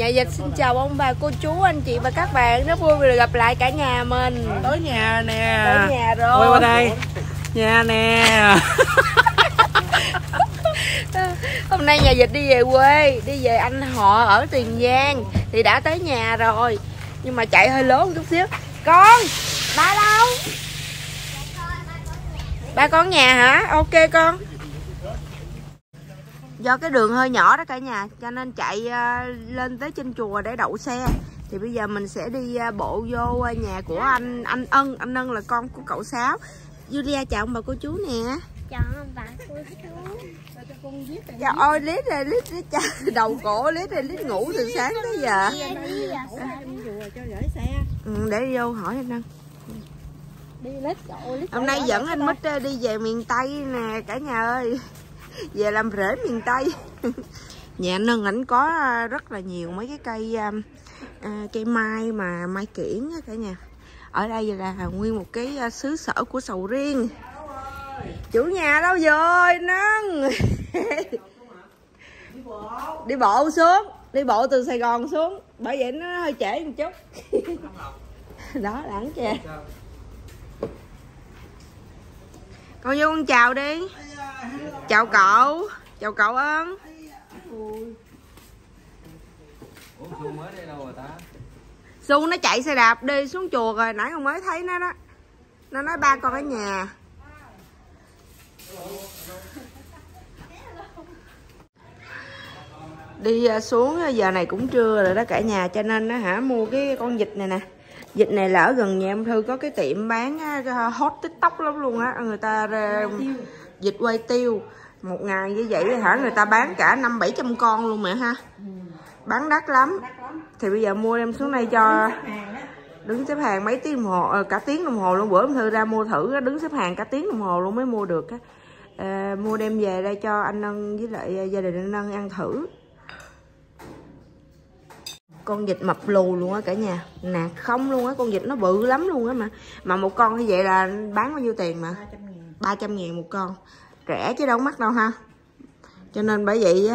Nhà Dịch xin chào ông bà, cô chú, anh chị và các bạn. Rất vui vì được gặp lại cả nhà mình. Tới nhà nè. Tới nhà rồi. Quay qua đây. Nhà nè. Hôm nay Nhà Dịch đi về quê, đi về anh họ ở Tiền Giang. Thì đã tới nhà rồi, nhưng mà chạy hơi lố một chút xíu. Con, ba đâu? Ba con nhà hả? Ok con. Do cái đường hơi nhỏ đó cả nhà, cho nên chạy lên tới trên chùa để đậu xe. Thì bây giờ mình sẽ đi bộ vô nhà của anh Ân. Anh Ân là con của cậu Sáu. Julia chào ông bà cô chú nè. Chào ông bà cô chú. Trời ơi, lít đầu cổ, lít ngủ từ sáng tới giờ. Để đi vô hỏi anh Ân. Hôm nay dẫn anh Mít đi về miền Tây nè cả nhà ơi, về làm rễ miền Tây. Nhà anh Ân ảnh có rất là nhiều mấy cái cây mai mà mai kiển cả nhà. Ở đây là nguyên một cái xứ sở của sầu riêng. Chủ nhà đâu rồi Nâng? Đi bộ xuống, đi bộ từ Sài Gòn xuống, bởi vậy nó hơi trễ một chút. Đó là ảnh kìa. Con vô con chào đi. Chào cậu. Chào cậu Ân. Xu nó chạy xe đạp đi xuống chùa rồi. Nãy con mới thấy nó đó. Nó nói ba con ở nhà. Đi xuống giờ này cũng trưa rồi đó cả nhà. Cho nên nó mua cái con vịt này nè. Vịt này là ở gần nhà ông Thư có cái tiệm bán hot TikTok lắm luôn á. Người ta vịt quay tiêu. Một ngày như vậy người ta bán cả 500-700 con luôn mẹ ha. Bán đắt lắm. Thì bây giờ mua đem xuống đây cho. Đứng xếp hàng mấy tiếng đồng hồ, cả tiếng đồng hồ luôn. Bữa ông Thư ra mua thử đứng xếp hàng cả tiếng đồng hồ luôn mới mua được. Mua đem về đây cho anh Ân với lại gia đình anh Ân ăn thử. Con vịt mập lù luôn á cả nhà, nạt không luôn á, con vịt nó bự lắm luôn á. Mà một con như vậy là bán bao nhiêu tiền mà? 300.000 một con. Rẻ chứ đâu mắc đâu ha. Cho nên bởi vậy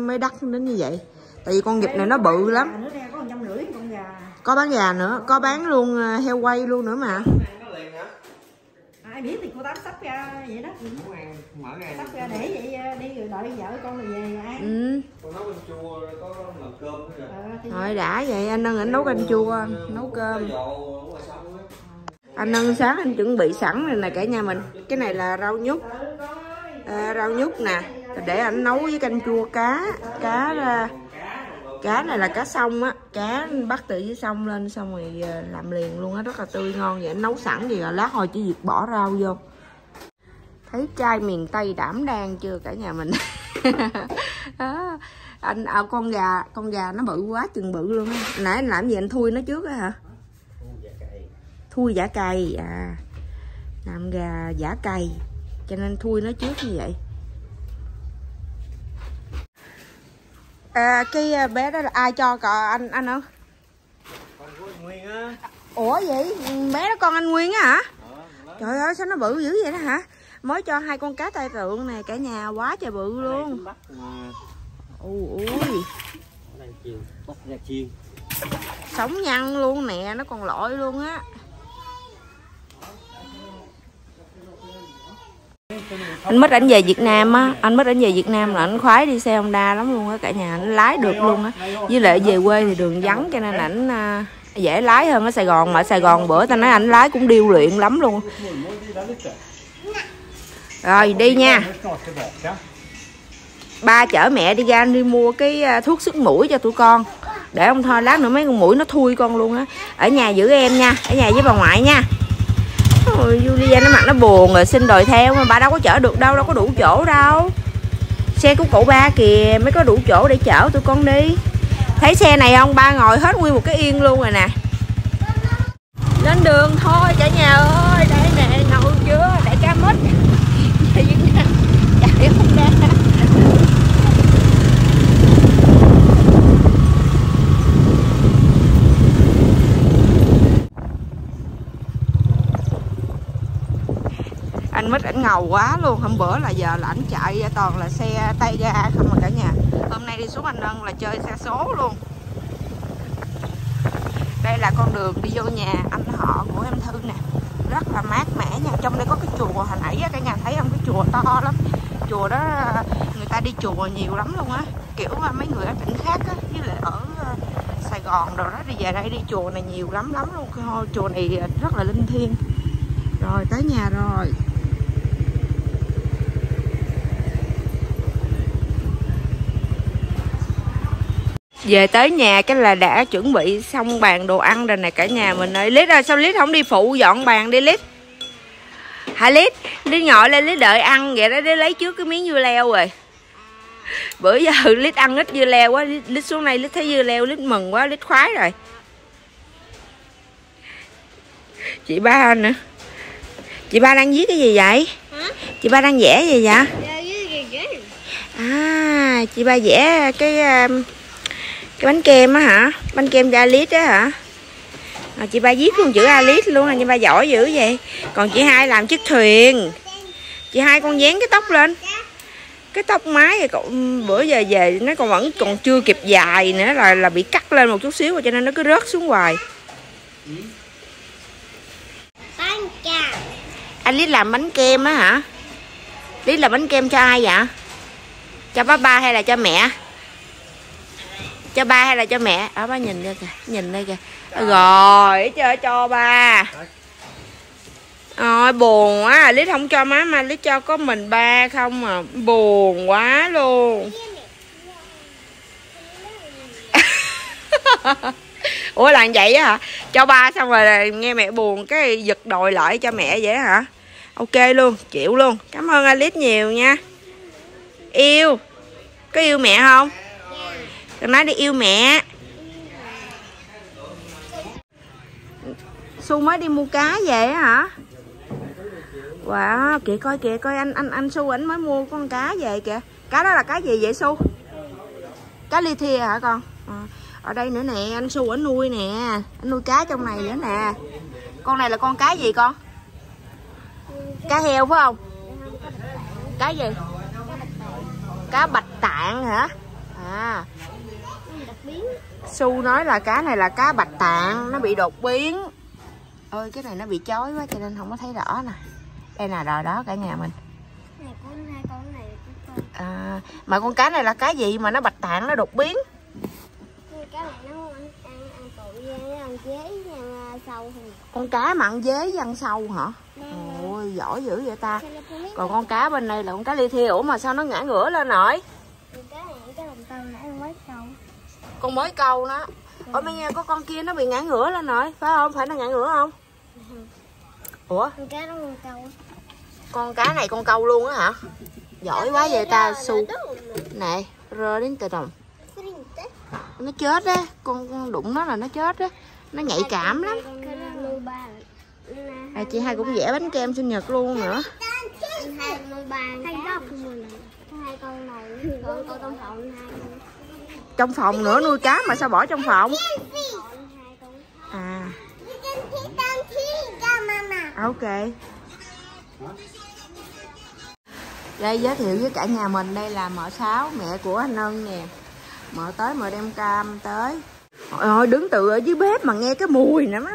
mới đắt đến như vậy. Tại vì con vịt này nó bự lắm. Có bán gà nữa, có bán luôn heo quay luôn nữa mà. Ai biết thì cô Tám sắp ra vậy đó. Mở sắp ra để vậy đi rồi đợi vợ con rồi về ăn. Con nấu canh chua rồi có làm cơm nữa rồi. Rồi đã vậy anh Ân nấu canh chua, nấu cơm. Anh Ân sáng anh chuẩn bị sẵn rồi nè cả nhà mình. Cái này là rau nhút. Rau nhút nè, để anh nấu với canh chua cá. Cá này là cá sông á, cá bắt từ dưới sông lên xong rồi làm liền luôn á, rất là tươi ngon vậy. Nấu sẵn gì rồi lát hồi chỉ việc bỏ rau vô. Thấy trai miền Tây đảm đang chưa cả nhà mình. À, anh con gà nó bự quá chừng bự luôn á. Nãy anh làm gì anh thui nó trước á hả? Thui giả cày à. Làm gà giả cày cho nên thui nó trước như vậy. À, cái bé đó là ai cho anh không? Con của anh Nguyên á. Ủa vậy? Bé đó con anh Nguyên á hả? Trời ơi sao nó bự dữ vậy đó hả? Mới cho hai con cá tai tượng này cả nhà, quá trời bự luôn. Ui. Sống nhăn luôn nè, nó còn lội luôn á. Anh Mít ảnh về Việt Nam á, anh Mít ảnh về Việt Nam là ảnh khoái đi xe Honda lắm luôn á cả nhà, ảnh lái được luôn á. Với lại về quê thì đường vắng cho nên ảnh dễ lái hơn ở Sài Gòn. Mà ở Sài Gòn bữa ta nói ảnh lái cũng điêu luyện lắm luôn. Rồi đi nha. Ba chở mẹ đi ra đi mua cái thuốc sứt mũi cho tụi con. Để ông thôi lát nữa mấy con mũi nó thui con luôn á. Ở nhà giữ em nha, ở nhà với bà ngoại nha. Ôi, Julia nó mặt nó buồn rồi, xin đòi theo mà bà đâu có chở được đâu, đâu có đủ chỗ đâu. Xe của cậu ba kìa mới có đủ chỗ để chở tụi con đi. Thấy xe này không? Ba ngồi hết nguyên một cái yên luôn rồi nè. Lên đường thôi cả nhà ơi, đây nè, nồi chưa, đại ca Mít. Chạy không ra. anh Mít ảnh ngầu quá luôn. Hôm bữa là giờ là ảnh chạy toàn là xe tay ga không mà cả nhà. Hôm nay đi xuống anh Ân là chơi xe số luôn. Đây là con đường đi vô nhà anh họ của em Thư nè, rất là mát mẻ nha. Trong đây có cái chùa hồi nãy cả nhà thấy không, cái chùa to lắm. Chùa đó người ta đi chùa nhiều lắm luôn á, kiểu mấy người ở tỉnh khác á, với lại ở Sài Gòn rồi đó, đi về đây đi chùa này nhiều lắm luôn. Thôi chùa này rất là linh thiêng. Rồi tới nhà rồi. Về tới nhà cái là đã chuẩn bị xong bàn đồ ăn rồi nè cả nhà mình ơi. Lít ơi, sao Lít không đi phụ dọn bàn đi Lít? Hả Lít? Lít ngồi lên Lít đợi ăn vậy đó, Lít lấy trước cái miếng dưa leo rồi. Bữa giờ Lít ăn ít dưa leo quá, Lít xuống đây Lít thấy dưa leo Lít mừng quá, Lít khoái rồi. Chị ba nữa. Chị ba đang viết cái gì vậy? Hả? Chị ba đang vẽ gì vậy? À, chị ba vẽ cái bánh kem á hả? Bánh kem cho Alice á hả? À, chị ba viết luôn chữ Alice luôn, nhưng ba giỏi dữ vậy. Còn chị hai làm chiếc thuyền. Chị hai con dán cái tóc lên. Cái tóc mái rồi còn, bữa giờ về nó còn vẫn còn chưa kịp dài nữa là bị cắt lên một chút xíu rồi, cho nên nó cứ rớt xuống hoài. Alice làm bánh kem á hả? Alice làm bánh kem cho ai vậy? Cho ba hay là cho mẹ? Cho ba hay là cho mẹ? Ở ba nhìn đây kìa, nhìn đây kìa. Rồi, chơi cho ba. Ôi buồn quá, Alice không cho má mà Alice cho có mình ba không à, buồn quá luôn. Ủa là vậy á hả? Cho ba xong rồi nghe mẹ buồn cái giật đòi lại cho mẹ vậy hả? Ok luôn, chịu luôn. Cảm ơn Alice nhiều nha. Yêu. Có yêu mẹ không? Con nói đi yêu mẹ. Xu mới đi mua cá về hả? Wow, kìa coi anh Xu ảnh mới mua con cá về kìa. Cá đó là cá gì vậy Xu? Cá li thia hả con? À, ở đây nữa nè, anh Xu ảnh nuôi nè, anh nuôi cá trong này nữa nè. Con này là con cá gì con? Cá heo phải không? Cá gì? Cá bạch tạng hả? À, Xu nói là cá này là cá bạch tạng, nó bị đột biến. Ôi cái này nó bị chói quá cho nên không có thấy rõ nè. Đây nè, rồi đó cả nhà mình. À, mà con cá này là cá gì mà nó bạch tạng nó đột biến? Con cá mà ăn dế với ăn sâu hả? Ôi giỏi dữ vậy ta. Còn con cá bên đây là con cá li thi. Ủa mà sao nó ngã ngửa lên nổi? Con mới câu nó. Ở bên nhà có con kia nó bị ngã ngửa lên rồi, phải không? Phải nó ngã ngửa không? Ủa? Con cá này con câu luôn á hả? Giỏi quá vậy ta Xu. Nè, rơ đến từ đồng. Nó chết á, con đụng nó là nó chết á. Nó nhạy cảm lắm. À, chị hai cũng vẽ bánh kem sinh nhật luôn nữa. Trong phòng nữa, nuôi cá mà sao bỏ trong phòng? À. Ok. Đây giới thiệu với cả nhà mình, đây là mợ Sáu, mẹ của anh Ân nè. Mợ tới mợ đem cam tới. Ôi đứng từ ở dưới bếp mà nghe cái mùi nữa,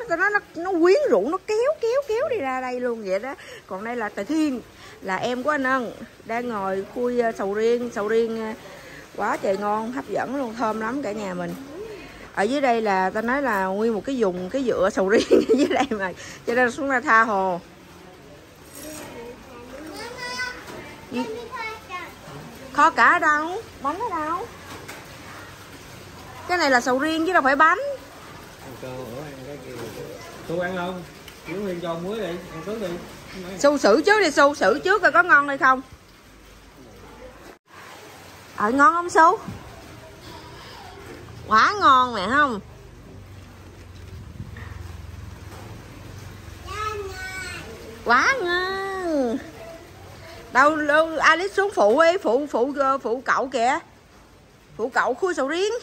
nó quyến rũ, nó kéo đi ra đây luôn vậy đó. Còn đây là Tài Thiên, là em của anh Ân, đang ngồi khui sầu riêng quá trời ngon, hấp dẫn luôn, thơm lắm cả nhà mình. Ở dưới đây là ta nói là nguyên một cái vùng cái dựa sầu riêng ở dưới đây mà, cho nên xuống ra tha hồ. Kho cá ở đâu? Bánh ở đâu? Cái này là sầu riêng chứ đâu phải bánh. Xu ăn không? Nguyên cho muối đi, ăn trước đi. Xu xử trước đi, Xu xử trước coi có ngon hay không. Ở ngon không Xu? Quá ngon nè không? Quá ngon. Đâu Alice xuống phụ đi, phụ cậu kìa. Phụ cậu khui sầu riêng.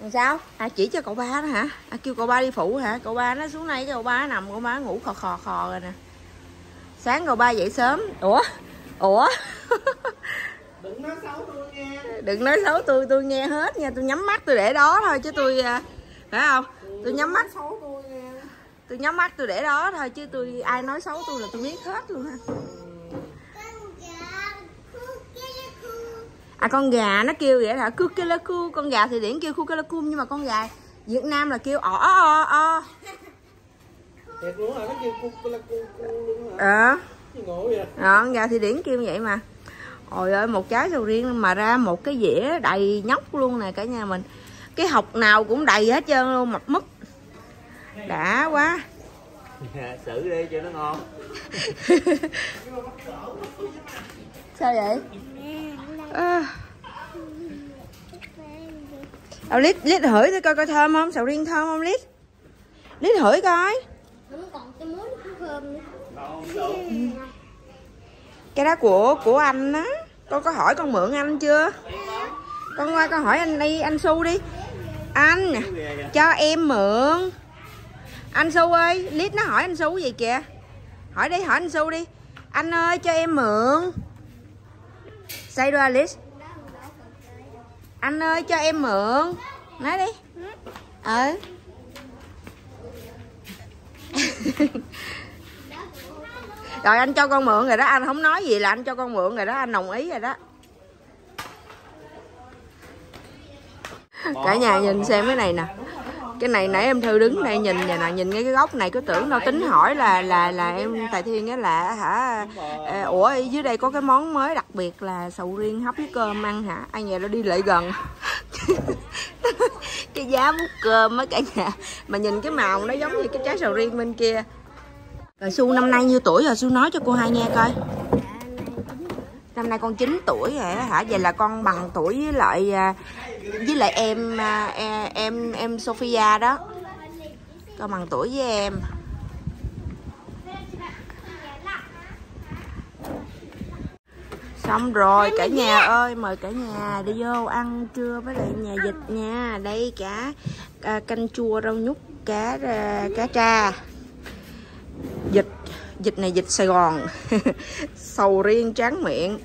Làm sao? À chỉ cho cậu ba đó hả? À kêu cậu ba đi phụ hả? Cậu ba nó xuống đây, cậu ba nằm, cậu ba ngủ khò khò rồi nè. Sáng cậu ba dậy sớm. Ủa Đừng nói xấu tôi nghe. Đừng nói xấu tôi nghe hết nha. Tôi nhắm mắt tôi để đó thôi chứ tôi, phải không? Tôi nhắm mắt xấu tôi nghe. Tôi nhắm mắt tôi để đó thôi chứ tôi, ai nói xấu tôi là tôi biết hết luôn ha. À, con gà nó kêu vậy hả? Cu kêu la cu. Con gà thì điển kêu cu kêu la cu, nhưng mà con gà Việt Nam là kêu ỏ o o. Thiệt luôn hả? Nó kêu cu kêu la cu luôn hả? Ờ. Ngộ vậy. Con gà thì điển kêu vậy mà. Ôi ơi, một trái sầu riêng mà ra một cái dĩa đầy nhóc luôn nè cả nhà mình. Cái hộc nào cũng đầy hết trơn luôn, mập mứt. Đã quá. Xử đi cho nó ngon. Sao vậy? Lít lít hửi thử coi coi thơm không, sầu riêng thơm không lít? Lít hửi coi. Cái đó của anh á, con có hỏi con mượn anh chưa? Con qua con hỏi anh đi, anh Xu đi. Anh cho em mượn. Anh Xu ơi, lít nó hỏi anh Xu gì kìa. Hỏi đi, hỏi anh Xu đi. Anh ơi cho em mượn. Say đó Alice. Anh ơi cho em mượn. Nói đi. Ừ. Rồi anh cho con mượn rồi đó, anh không nói gì là anh cho con mượn rồi đó, anh đồng ý rồi đó. Cả nhà nhìn xem cái này nè. Cái này nãy em Thư đứng đây nhìn nè, nhìn ngay cái góc này cứ tưởng đâu tính hỏi là em Tài Thiên á là hả, ủa dưới đây có cái món mới đặc biệt là sầu riêng hấp với cơm ăn hả? Ai nhà nó đi lại gần. Cái giá bút cơm á cả nhà. Mà nhìn cái màu nó giống như cái trái sầu riêng bên kia. Rồi Xu năm nay nhiêu tuổi rồi? Xu nói cho cô hai nghe coi. Năm nay con 9 tuổi rồi hả? Vậy là con bằng tuổi với lại em Sophia đó. Con bằng tuổi với em. Xong rồi cả nhà ơi, mời cả nhà đi vô ăn trưa với lại nhà vịt nha. Đây cá canh chua rau nhút, cá tra. Dịch này dịch Sài Gòn. Sầu riêng tráng miệng.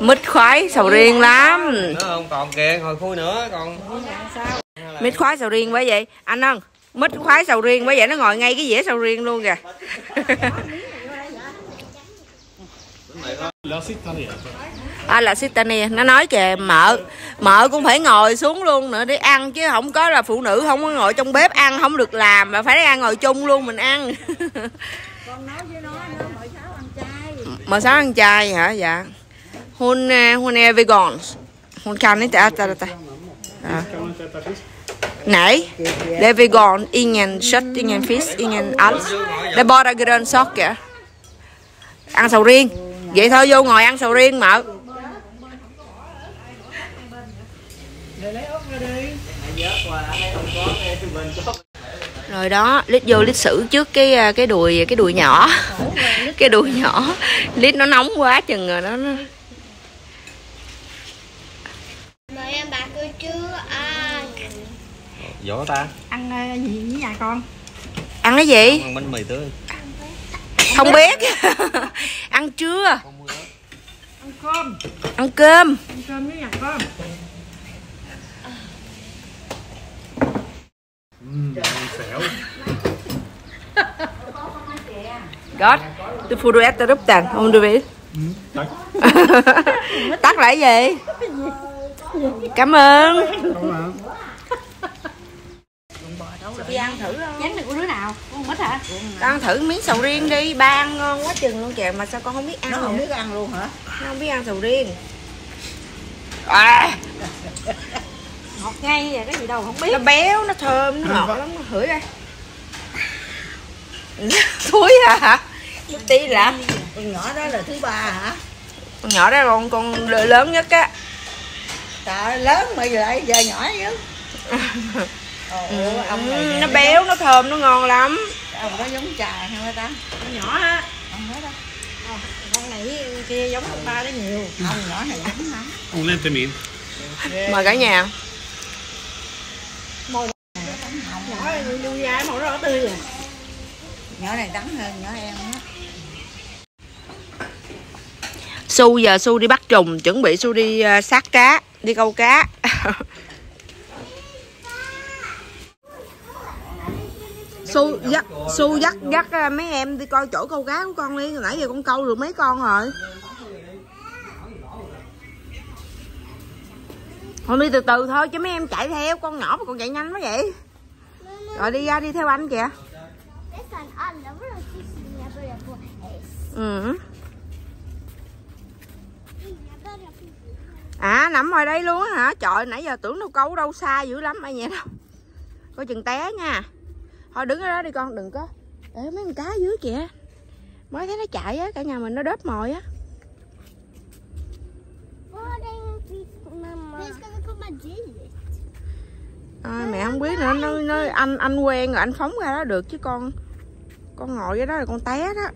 Mít khoái sầu riêng lắm. Còn kìa, hồi khui nữa còn. Mít khoái sầu riêng quá vậy. Anh Ân, mít khoái sầu riêng quá vậy, nó ngồi ngay cái dĩa sầu riêng luôn kìa. À, là Sitania, nó nói kìa mợ cũng phải ngồi xuống luôn nữa để ăn chứ không có là phụ nữ không có ngồi trong bếp ăn không được làm mà phải ăn ngồi chung luôn mình ăn. Con nói với nó mợ Sáu ăn chay. Mợ Sáu ăn chay hả? Dạ. Hun vegan. Hun carne tartare. Nej, det är vegan, ingen kött, ingen fisk, ingen alls. Det är bara grönsaker. Ăn sầu riêng. Vậy thôi vô ngồi ăn sầu riêng mợ. Rồi đó, lít vô lít xử trước cái đùi nhỏ. Cái đùi nhỏ. Lít nó nóng quá chừng rồi đó. Mời em bà cười chưa ăn. Dỗ ta. Ăn gì với nhà con? Ăn cái gì? Ăn bánh mì tươi. Không biết. Ăn trưa. Ăn cơm. Ăn cơm. Ăn cơm với nhà cơm. Xẻo. God, the food is interrupted. Không được biết. Tắt lại gì? Cảm ơn. Đi ăn thử không? Chán được của đứa nào? Con mít hả? Con ăn thử miếng sầu riêng đi. Ba ăn ngon quá chừng luôn kìa. Mà sao con không biết ăn? Nó không biết ăn luôn hả? Nó không biết ăn sầu riêng à. Ngọt ngay vậy, cái gì đâu không biết. Nó béo, nó thơm, nó ngọt lắm. Nó hửi đây. Thúi hả? Cái tí là con nhỏ đó là thứ ba hả? Con nhỏ đó là con lớn nhất á. Trời, lớn mà lại giờ nhỏ chứ. Ông này nó béo, nó thơm, nó ngon lắm. Ông có giống trà không ta? Nó nhỏ á. Ông nói đó. Con này kia giống ông ba đó nhiều. Ông nhỏ này giống lắm. Ông lên tay miệng. Mời cả nhà. Mời. Julia màu đỏ tươi rồi. Nhỏ này đắng hơn nhỏ em á. Xu giờ Xu đi bắt trùng, chuẩn bị Xu đi sát cá, đi câu cá. Xu dắt mấy em đi coi chỗ câu cá của con đi, nãy giờ con câu được mấy con rồi. Thôi đi từ từ thôi chứ mấy em chạy theo, con nhỏ mà còn chạy nhanh quá vậy. Rồi đi ra đi theo anh kìa. Ừ. À nằm ngoài đây luôn á hả? Trời nãy giờ tưởng đâu câu đâu xa dữ lắm ai vậy đâu. Coi chừng té nha. Thôi đứng ở đó đi con, đừng có để mấy con cá dưới kìa. Mới thấy nó chạy á, cả nhà mình nó đớp mồi á. À, mẹ không biết nữa, nó anh quen rồi anh phóng ra đó được chứ con ngồi cái đó là con té đó.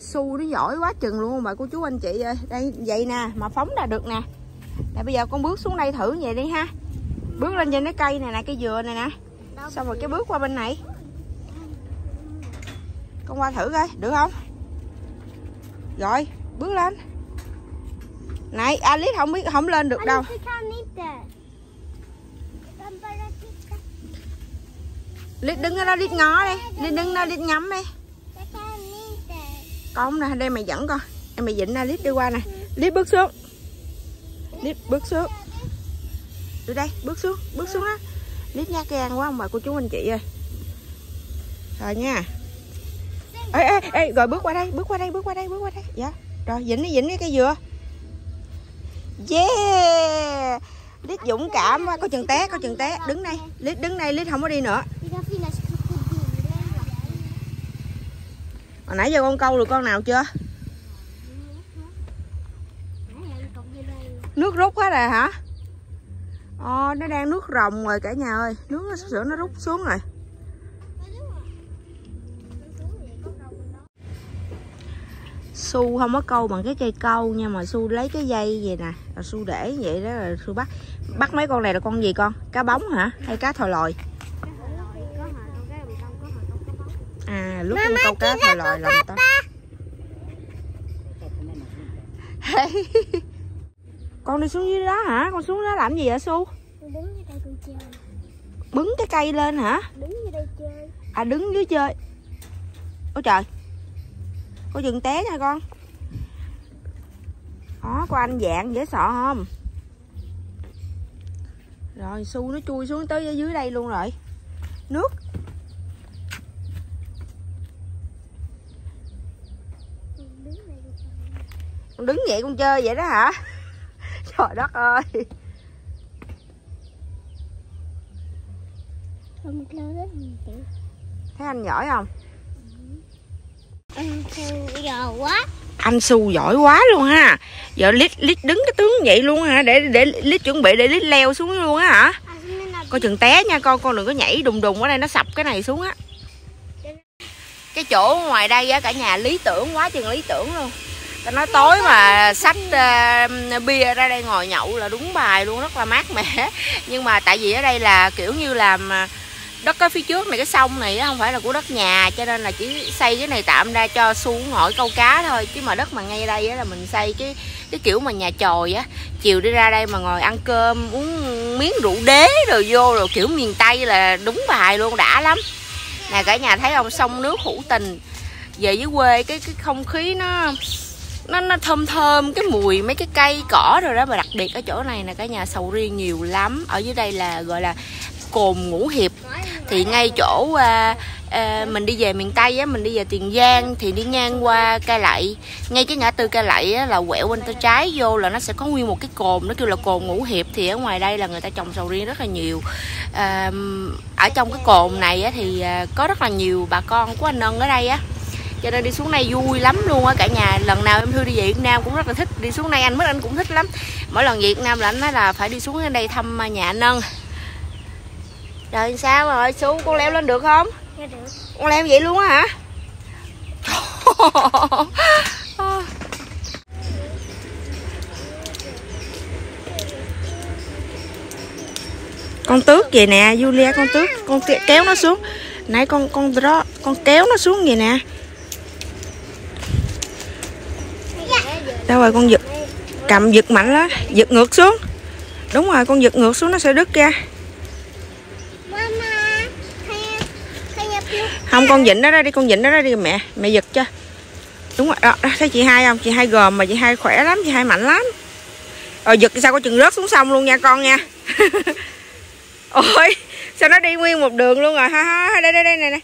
Xu nó giỏi quá chừng luôn mà cô chú anh chị ơi, đây vậy nè mà phóng ra được nè. Này bây giờ con bước xuống đây thử vậy đi ha. Bước lên trên cái cây này nè, cái dừa này nè. Xong rồi cái bước qua bên này. Con qua thử coi, được không? Rồi, bước lên. Này, Alice không biết không lên được đâu. Lít đứng ở đó, lít ngó đi, lít đứng đó, lít ngắm đi. Con nè, đây mày dẫn con. Em mày dịnh ra lít đi qua nè. Lít bước xuống. Lít bước xuống. Từ đây, bước xuống đó. Lít nhát gan quá ông bà cô chú anh chị ơi. Rồi nha. Ê, rồi bước qua đây. Dạ. Rồi dịnh đi cái dừa. Yeah. Lít dũng cảm quá, có chừng té. Đứng đây, lít đứng đây, lít không có đi nữa. Hồi nãy giờ con câu được con nào chưa? Nước rút hết rồi hả? Ồ, nó đang nước rồng rồi cả nhà ơi. Nước nó sữa nó rút xuống rồi. Xu không có câu bằng cái cây câu nha, mà Xu lấy cái dây vậy nè, rồi Xu để vậy đó rồi Xu bắt mấy con này là con gì con? Cá bóng hả? Hay cá thòi lòi? À lúc con câu cá thòi lòi là người ta. Con đi xuống dưới đó hả? Con xuống đó làm gì vậy Xu? Đứng dưới đây con chơi. Bứng cái cây lên hả? Đứng dưới đây chơi. À đứng dưới chơi. Ôi trời. Cô dừng té nha con. Đó, cô anh dạng dễ sợ không? Rồi Xu nó chui xuống tới dưới đây luôn rồi. Nước. Con đứng vậy con chơi vậy đó hả? Trời đất ơi. Thấy anh giỏi không? Anh Xu giỏi quá luôn ha. Giờ lít đứng cái tướng vậy luôn hả? Để lít chuẩn bị để lít leo xuống luôn á hả? Coi chừng té nha con đừng có nhảy đùng đùng ở đây nó sập cái này xuống á. Cái chỗ ngoài đây á cả nhà lý tưởng quá chừng lý tưởng luôn. Ta nói tối mà xách bia ra đây ngồi nhậu là đúng bài luôn, rất là mát mẻ. Nhưng mà tại vì ở đây là kiểu như là đất ở phía trước này, cái sông này không phải là của đất nhà, cho nên là chỉ xây cái này tạm ra cho xuống ngồi câu cá thôi. Chứ mà đất mà ngay đây là mình xây cái kiểu mà nhà chòi á, chiều đi ra đây mà ngồi ăn cơm uống miếng rượu đế rồi vô rồi kiểu miền Tây là đúng bài luôn, đã lắm nè cả nhà. Thấy không, sông nước hữu tình. Về dưới quê cái không khí nó thơm thơm cái mùi mấy cái cây cỏ rồi đó, mà đặc biệt ở chỗ này là cả nhà sầu riêng nhiều lắm. Ở dưới đây là gọi là cồn Ngũ Hiệp, thì ngay chỗ mình đi về miền Tây á, mình đi về Tiền Giang thì đi ngang qua Cai Lậy, ngay cái ngã tư Cai Lậy á, là quẹo bên tay trái vô là nó sẽ có nguyên một cái cồn, nó kêu là cồn Ngũ Hiệp. Thì ở ngoài đây là người ta trồng sầu riêng rất là nhiều. Ở trong cái cồn này á, thì có rất là nhiều bà con của anh Ân ở đây á, cho nên đi xuống đây vui lắm luôn á cả nhà. Lần nào em Thư đi về Việt Nam cũng rất là thích đi xuống đây, anh Mít anh cũng thích lắm. Mỗi lần về Việt Nam là anh nói là phải đi xuống đây thăm nhà anh Ân. Rồi sao rồi Xu, con leo lên được không? Được. Con leo vậy luôn á hả? Con tước vậy nè, Julia con tước. Con kéo nó xuống. Nãy con đó, con kéo nó xuống vậy nè. Đâu rồi con giật. Cầm giật mạnh đó, giật ngược xuống. Đúng rồi, con giật ngược xuống nó sẽ đứt ra. Không, con vịnh nó ra đi, con vịnh nó ra đi mẹ. Mẹ giật cho. Đúng rồi, đó, thấy chị hai không? Chị hai gồm mà chị hai khỏe lắm, chị hai mạnh lắm. Rồi giật sao có chừng rớt xuống sông luôn nha con nha. Ôi, sao nó đi nguyên một đường luôn rồi. Ha, đây đây đây này nè.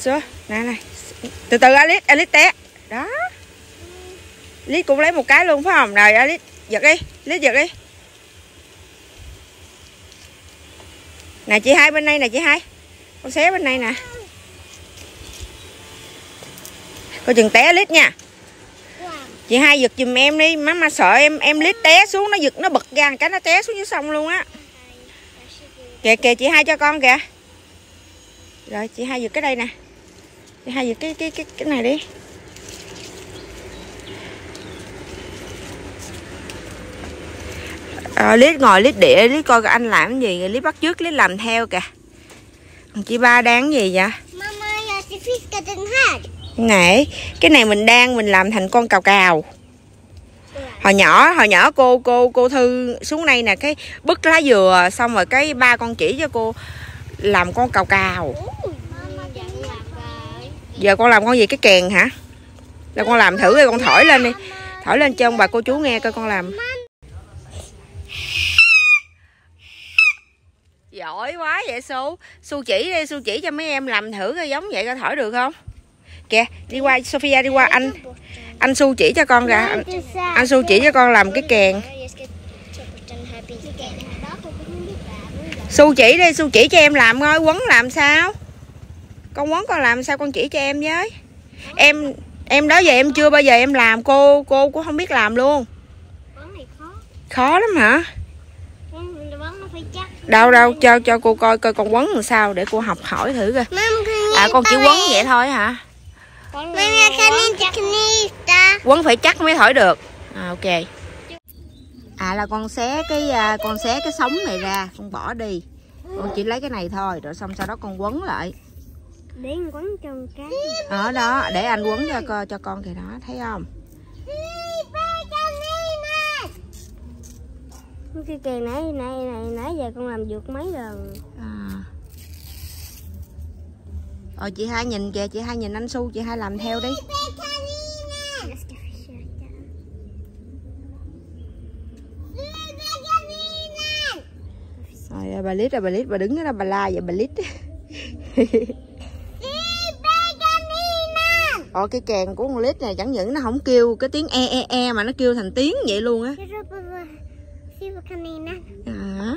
Số, nè này. Từ từ Alice, Alice té. Đó. Alice cũng lấy một cái luôn phải không? Rồi Alice giật đi, Alice giật đi. Nè chị hai bên đây nè chị hai. Con xé bên đây nè. Coi chừng té Alice nha. Chị hai giật giùm em đi, má mà sợ em lít té xuống, nó giật nó bật ra cái nó té xuống dưới sông luôn á. Kìa kìa chị hai cho con kìa. Rồi chị hai giật cái đây nè. Chị hai giật cái này đi. Lít ngồi lít địa, lít coi anh làm cái gì, lít bắt trước lít làm theo kìa. Chị ba đang gì vậy? Này, cái này mình đang mình làm thành con cào cào. Hồi nhỏ cô Thư xuống đây nè, cái bứt lá dừa xong rồi cái ba con chỉ cho cô làm con cào cào. Giờ con làm con gì, cái kèn hả? Là con làm thử đi, con thổi lên đi. Thổi lên cho ông bà cô chú nghe coi con làm. Giỏi quá vậy Xu. Xu chỉ đi, Xu chỉ cho mấy em làm thử cái giống vậy coi thổi được không? Kìa, đi qua Sophia, đi qua anh Xu chỉ cho con ra. Anh Xu chỉ cho con làm cái kèn. Xu chỉ đi, Xu chỉ cho em làm thôi. Quấn làm sao? Con quấn con làm sao con chỉ cho em với. Em đó giờ em chưa bao giờ em làm, cô cũng không biết làm luôn. Khó lắm hả? Đâu cho cô coi coi con quấn làm sao để cô học hỏi thử coi. À con chỉ quấn vậy thôi hả? Quấn phải chắc mới thổi được. À, ok. À là con xé cái sống này ra, con bỏ đi. Con chỉ lấy cái này thôi, rồi xong sau đó con quấn lại. Để anh quấn cho con cái. Ở đó, để anh quấn cho con kìa đó, thấy không? Cái kèn nãy giờ con làm vượt mấy lần. À. Rồi chị hai nhìn kìa, chị hai nhìn anh Xu, chị hai làm theo đi. Rồi bà Lít, bà đứng ở đó bà la vậy bà Lít. Ồ cái kèn của con Lít này chẳng những nó không kêu cái tiếng e mà nó kêu thành tiếng vậy luôn á. À.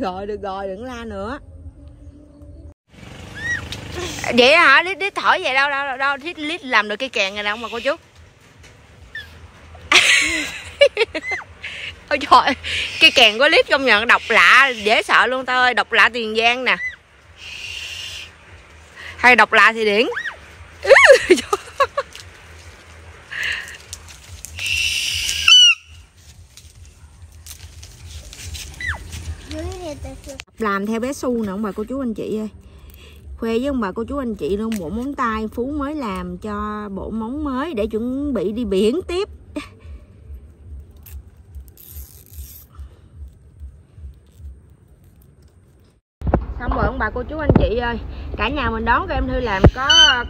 Rồi được rồi, đừng la nữa. Vậy hả? Lít thổi vậy đâu Lít làm được cái kèn này đâu mà cô chú. Ôi trời, cái kèn của Lít công nhận độc lạ dễ sợ luôn ta ơi. Độc lạ Tiền Giang nè. Hay độc lạ thì điển. Làm theo bé Xu nè ông bà cô chú anh chị ơi. Khoe với ông bà cô chú anh chị luôn bộ móng tay Phú mới làm cho bộ móng mới để chuẩn bị đi biển tiếp. Xong rồi ông bà cô chú anh chị ơi, cả nhà mình đón các em Thư làm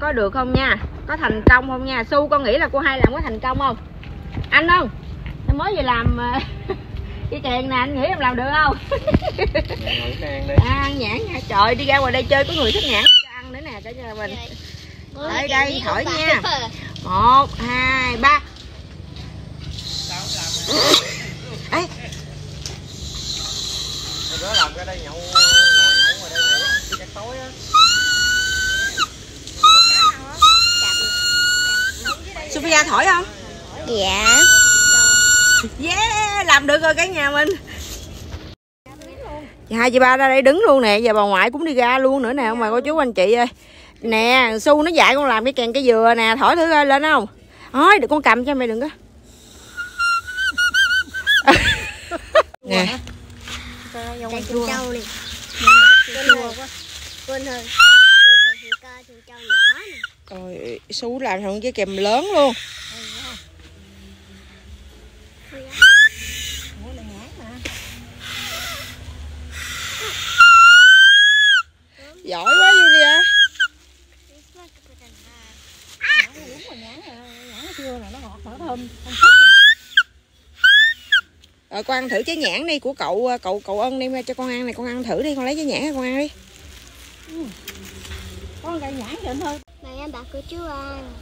có được không nha? Có thành công không nha? Xu con nghĩ là cô hai làm có thành công không? Anh không? Em mới về làm cái kèn nè, anh nghĩ em làm được không? À, ăn nhãn nha, trời đi ra ngoài đây chơi có người thích nhãn cho ăn nữa nè cả nhà mình. Đây đây thổi nha, 1, 2, 3. Ê. Đó làm cái đây nhậu ngồi ngoài đây nữa, cái tối á. Sophia thổi không? Dạ. Yeah, làm được rồi cả nhà mình. Chị hai chị ba ra đây đứng luôn nè. Và bà ngoại cũng đi ra luôn nữa nè ông bà cô chú anh chị ơi. Nè Xu nó dạy con làm cái kèn cây dừa nè. Thổi thử lên không? Thôi con cầm cho mẹ đừng có. Này chua trâu này. Chua quá. Quên hơn. Tôi còn thì coi chua trâu nhỏ nè. Rồi Xu làm xong cái kèm lớn luôn. Giỏi quá Julia. Rồi con ăn thử trái nhãn đi của cậu Ân đem ra cho con ăn này, con ăn thử đi, con lấy trái nhãn ra con ăn đi. Con cây nhãn vậy thôi. Này em đặt của chú ăn.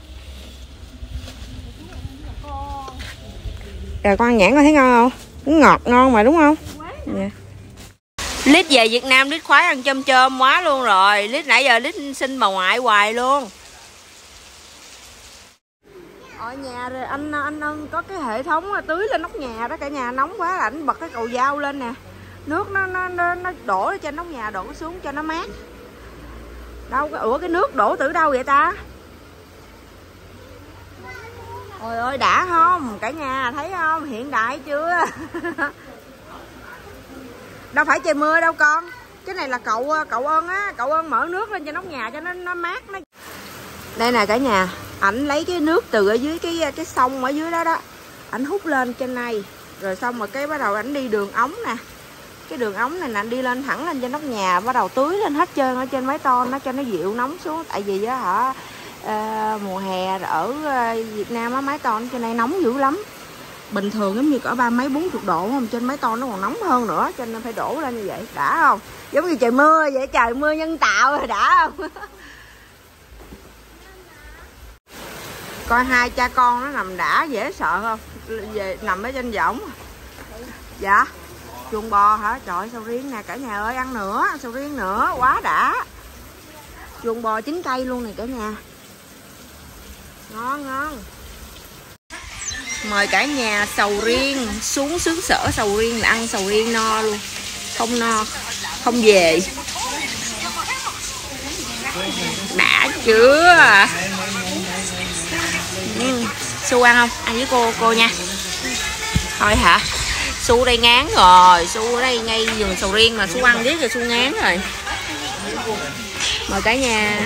Rồi con ăn nhãn con thấy ngon không? Ngọt ngon mà đúng không? Dạ. Lít về Việt Nam Lít khoái ăn chôm chôm quá luôn rồi. Lít nãy giờ Lít xin bà ngoại hoài luôn. Ở nhà rồi anh Ân có cái hệ thống tưới lên nóc nhà đó, cả nhà nóng quá là anh bật cái cầu dao lên nè. Nước nó đổ cho nóc nhà đổ xuống cho nó mát. Đâu ủa cái nước đổ từ đâu vậy ta? Ôi ơi đã không? Cả nhà thấy không? Hiện đại chưa? Đâu phải trời mưa đâu con. Cái này là cậu Ân á, cậu Ân mở nước lên cho nóc nhà cho nó mát nó. Đây nè cả nhà, ảnh lấy cái nước từ ở dưới cái sông ở dưới đó đó. Ảnh hút lên trên này rồi xong rồi cái bắt đầu ảnh đi đường ống nè. Cái đường ống này nè anh đi lên thẳng lên trên nóc nhà, bắt đầu tưới lên hết trơn ở trên mái tôn nó cho nó dịu nóng xuống, tại vì á hả mùa hè ở Việt Nam á mái tôn trên này nóng dữ lắm. Bình thường giống như cỡ 30 mấy 40 độ không, trên mái tôn nó còn nóng hơn nữa cho nên phải đổ lên như vậy, đã không? Giống như trời mưa vậy, trời mưa nhân tạo rồi đã không? Coi hai cha con nó nằm đã dễ sợ không? Về nằm ở trên võng. Dạ. Chuồng bò hả? Trời ơi, sầu riêng nè cả nhà ơi, ăn nữa, sầu riêng nữa, quá đã. Chuồng bò chín cây luôn này cả nhà. Ngon ngon. Mời cả nhà sầu riêng xuống xứ sở sầu riêng là ăn sầu riêng no luôn. Không no, không về. Đã chưa? Xu ăn không? Ăn với cô nha. Thôi hả? Xu đây ngán rồi, Xu đây ngay vườn sầu riêng mà Xu ăn riết rồi Xu ngán rồi. Mời cả nhà.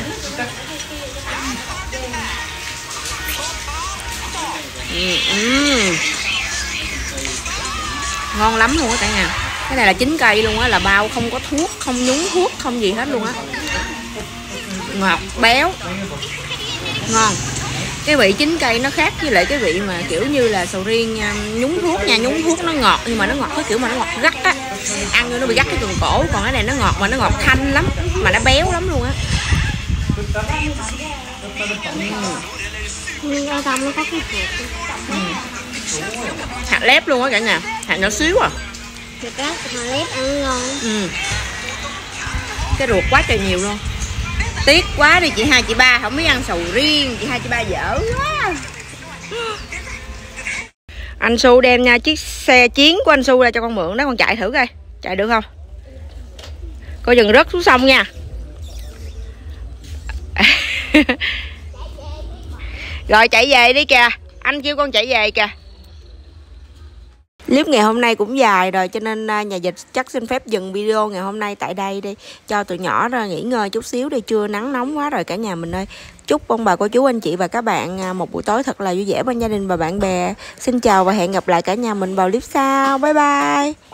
Ngon lắm luôn á cả nhà. Cái này là chín cây luôn á, là bao không có thuốc, không nhúng thuốc, không gì hết luôn á. Ngọt, béo. Ngon. Cái vị chín cây nó khác với lại cái vị mà kiểu như là sầu riêng nhúng thuốc nha, nhúng thuốc nó ngọt nhưng mà nó ngọt cái kiểu mà nó ngọt gắt á. Ăn vô nó bị gắt cái cần cổ, còn cái này nó ngọt mà nó ngọt thanh lắm, mà nó béo lắm luôn á. Hạt lép luôn á cả nhà, hạt nhỏ xíu à. Hạt lép ăn ngon. Cái ruột quá trời nhiều luôn. Tiếc quá đi, chị hai chị ba không biết ăn sầu riêng, chị hai chị ba dở quá. Anh Xu đem nha chiếc xe chiến của anh Xu ra cho con mượn đó, con chạy thử coi, chạy được không? Coi dừng rớt xuống sông nha. Rồi chạy về đi kìa, anh kêu con chạy về kìa. Clip ngày hôm nay cũng dài rồi cho nên nhà dịch chắc xin phép dừng video ngày hôm nay tại đây đi. Cho tụi nhỏ ra nghỉ ngơi chút xíu đi, trưa nắng nóng quá rồi cả nhà mình ơi. Chúc ông bà cô chú anh chị và các bạn một buổi tối thật là vui vẻ bên gia đình và bạn bè. Xin chào và hẹn gặp lại cả nhà mình vào clip sau. Bye bye.